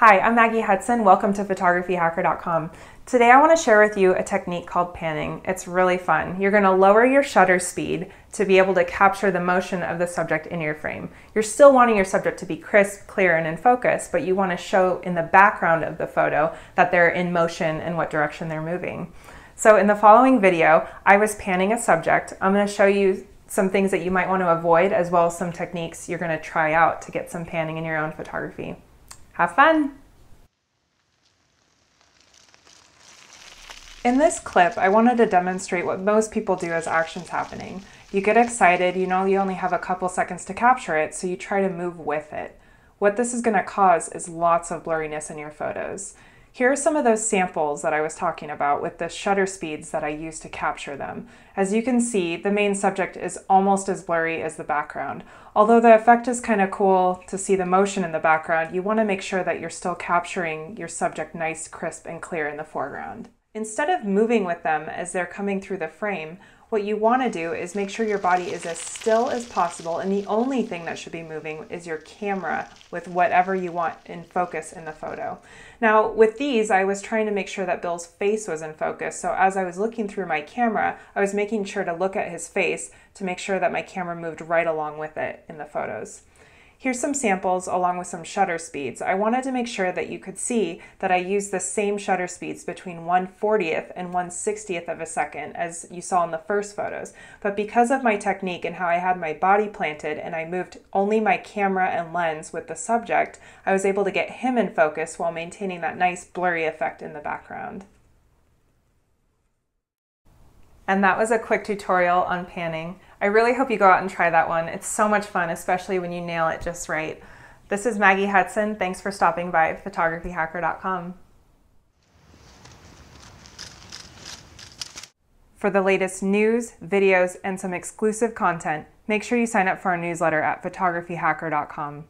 Hi, I'm Maggie Hudson. Welcome to PhotographyHacker.com. Today I want to share with you a technique called panning. It's really fun. You're going to lower your shutter speed to be able to capture the motion of the subject in your frame. You're still wanting your subject to be crisp, clear, and in focus, but you want to show in the background of the photo that they're in motion and what direction they're moving. So in the following video, I was panning a subject. I'm going to show you some things that you might want to avoid, as well as some techniques you're going to try out to get some panning in your own photography. Have fun! In this clip, I wanted to demonstrate what most people do as action's happening. You get excited, you know you only have a couple seconds to capture it, so you try to move with it. What this is going to cause is lots of blurriness in your photos. Here are some of those samples that I was talking about with the shutter speeds that I used to capture them. As you can see, the main subject is almost as blurry as the background. Although the effect is kind of cool to see the motion in the background, you want to make sure that you're still capturing your subject nice, crisp, and clear in the foreground. Instead of moving with them as they're coming through the frame, what you want to do is make sure your body is as still as possible, and the only thing that should be moving is your camera with whatever you want in focus in the photo. Now with these, I was trying to make sure that Bill's face was in focus, so as I was looking through my camera, I was making sure to look at his face to make sure that my camera moved right along with it in the photos. Here's some samples along with some shutter speeds. I wanted to make sure that you could see that I used the same shutter speeds between 1/40th and 1/60th of a second as you saw in the first photos. But because of my technique and how I had my body planted and I moved only my camera and lens with the subject, I was able to get him in focus while maintaining that nice blurry effect in the background. And that was a quick tutorial on panning. I really hope you go out and try that one. It's so much fun, especially when you nail it just right. This is Maggie Hudson. Thanks for stopping by at PhotographyHacker.com. For the latest news, videos, and some exclusive content, make sure you sign up for our newsletter at PhotographyHacker.com.